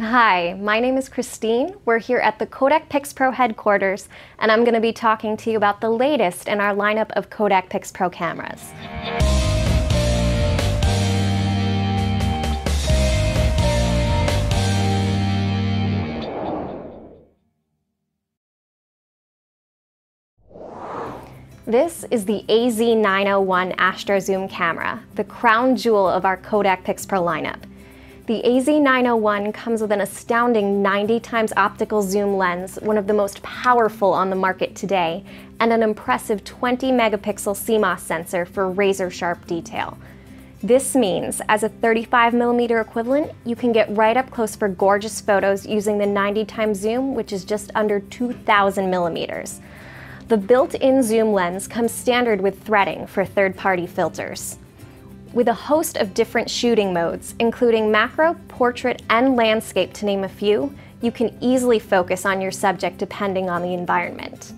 Hi, my name is Christine. We're here at the Kodak PixPro headquarters, and I'm going to be talking to you about the latest in our lineup of Kodak PixPro cameras. This is the AZ901 AstroZoom camera, the crown jewel of our Kodak PixPro lineup. The AZ901 comes with an astounding 90x optical zoom lens, one of the most powerful on the market today, and an impressive 20-megapixel CMOS sensor for razor-sharp detail. This means, as a 35mm equivalent, you can get right up close for gorgeous photos using the 90x zoom, which is just under 2,000mm. The built-in zoom lens comes standard with threading for third-party filters. With a host of different shooting modes, including macro, portrait, and landscape to name a few, you can easily focus on your subject depending on the environment.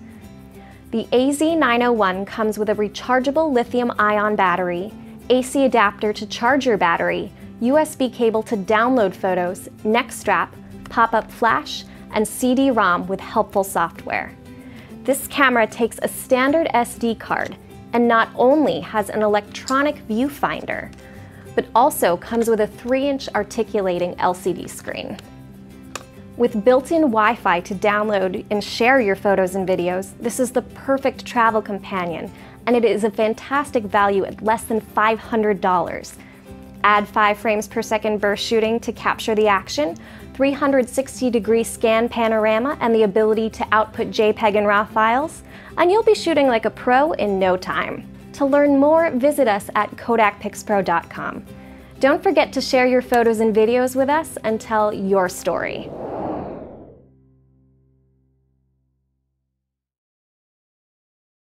The AZ901 comes with a rechargeable lithium-ion battery, AC adapter to charge your battery, USB cable to download photos, neck strap, pop-up flash, and CD-ROM with helpful software. This camera takes a standard SD card, and not only has an electronic viewfinder, but also comes with a 3-inch articulating LCD screen. With built-in Wi-Fi to download and share your photos and videos, this is the perfect travel companion, and it is a fantastic value at less than $500. Add 5 frames per second burst shooting to capture the action, 360-degree scan panorama, and the ability to output JPEG and RAW files, and you'll be shooting like a pro in no time. To learn more, visit us at KodakPixPro.com. Don't forget to share your photos and videos with us and tell your story.